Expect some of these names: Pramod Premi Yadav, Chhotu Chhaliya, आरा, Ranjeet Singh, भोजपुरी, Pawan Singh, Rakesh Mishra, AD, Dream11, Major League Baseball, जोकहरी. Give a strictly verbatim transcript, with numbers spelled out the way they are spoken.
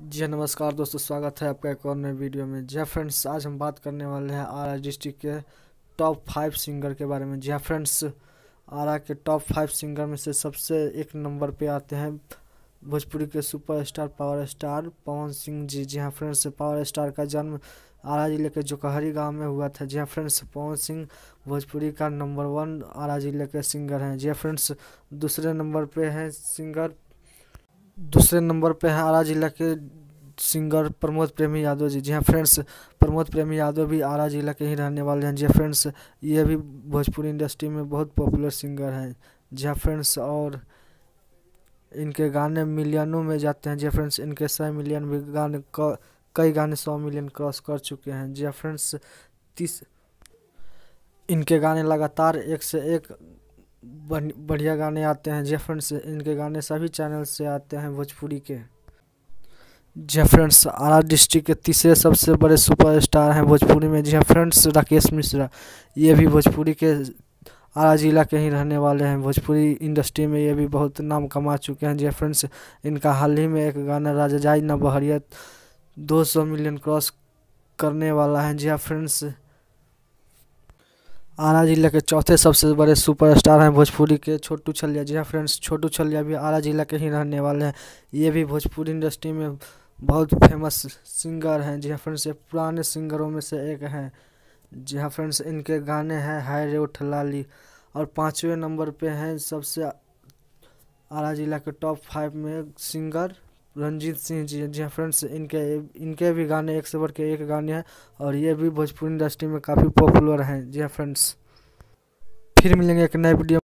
जी नमस्कार दोस्तों, स्वागत है आपका एक और नए वीडियो में। जी फ्रेंड्स, आज हम बात करने वाले हैं आरा डिस्ट्रिक्ट के टॉप फाइव सिंगर के बारे में। जी फ्रेंड्स, आरा के टॉप फाइव सिंगर में से सबसे एक नंबर पे आते हैं भोजपुरी के superstar power star Pawan Singh ji. जी हाँ फ्रेंड्स, पावर स्टार का जन्म आरा जिले के जोकहरी गांव में हुआ था। जी फ्रेंड्स, पवन सिंह भोजपुरी का नंबर वन आरा जिले के सिंगर हैं। जी फ्रेंड्स, दूसरे नंबर पे हैं सिंगर दूसरे नंबर पे हैं आरा जिला के सिंगर प्रमोद प्रेमी यादव जी। जी हाँ फ्रेंड्स, प्रमोद प्रेमी यादव भी आरा जिला के ही रहने वाले हैं। जी फ्रेंड्स, ये भी भोजपुरी इंडस्ट्री में बहुत पॉपुलर सिंगर हैं। जी हाँ फ्रेंड्स, और इनके गाने मिलियनों में जाते हैं। जी फ्रेंड्स, इनके सौ मिलियन भी गाने कई गाने सौ मिलियन क्रॉस कर चुके हैं। जी फ्रेंड्स, तीस इनके गाने लगातार एक से एक बढ़िया गाने आते हैं। जी फ्रेंड्स, इनके गाने सभी चैनल से आते हैं भोजपुरी के। जी फ्रेंड्स, आरा डिस्ट्रिक्ट के तीसरे सबसे बड़े सुपरस्टार हैं भोजपुरी में। जी फ्रेंड्स, राकेश मिश्रा, ये भी भोजपुरी के आरा जिला के ही रहने वाले हैं। भोजपुरी इंडस्ट्री में ये भी बहुत नाम कमा चुके हैं। जी फ्रेंड्स, इनका हाल ही में एक गाना राजा जाई ना बहरियत दो सौ मिलियन क्रॉस करने वाला है। जी फ्रेंड्स, आरा जिला के चौथे सबसे बड़े सुपरस्टार हैं भोजपुरी के छोटू छलिया। जी हाँ फ्रेंड्स, छोटू छलिया भी आरा जिला के ही रहने वाले हैं। ये भी भोजपुरी इंडस्ट्री में बहुत फेमस सिंगर हैं। जी हाँ फ्रेंड्स, ये पुराने सिंगरों में से एक हैं। जी हाँ फ्रेंड्स, इनके गाने हैं हाय रे उठ लाली। और पाँचवें नंबर पे हैं सबसे आरा जिला के टॉप फाइव में सिंगर रंजीत सिंह जी। जी हाँ फ्रेंड्स, इनके इनके भी गाने एक से बढ़ के एक गाने हैं और ये भी भोजपुरी इंडस्ट्री में काफ़ी पॉपुलर हैं। जी हाँ फ्रेंड्स, फिर मिलेंगे एक नए वीडियो।